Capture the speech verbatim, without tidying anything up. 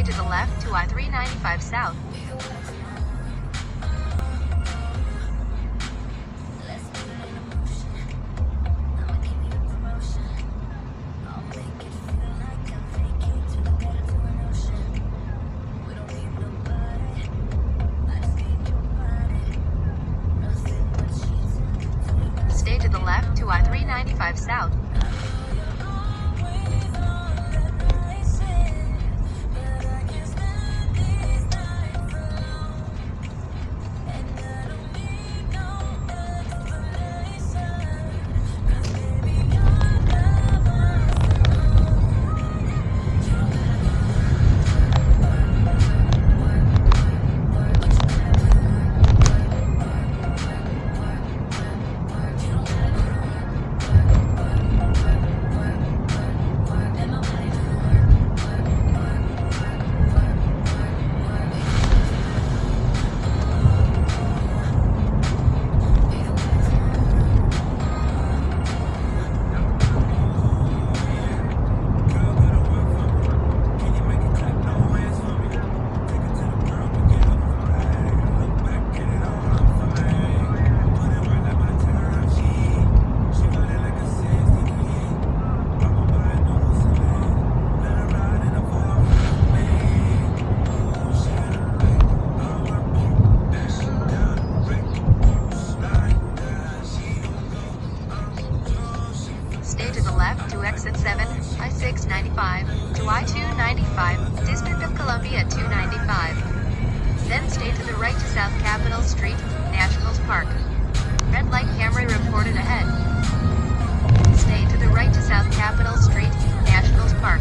Stay to the left to I three ninety-five South. Stay to the left to I three ninety-five South. Left to exit seven, I six ninety-five, to I two ninety-five, District of Columbia two ninety-five. Then stay to the right to South Capitol Street, Nationals Park. Red light camera reported ahead. Stay to the right to South Capitol Street, Nationals Park.